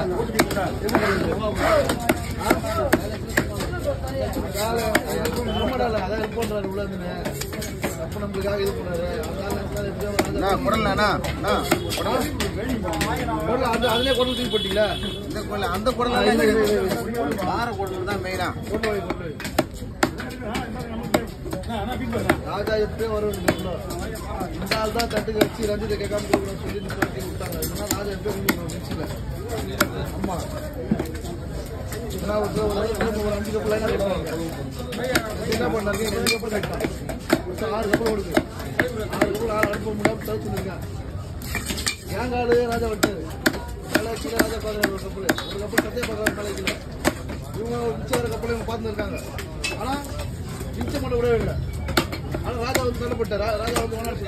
راجا راجا راجا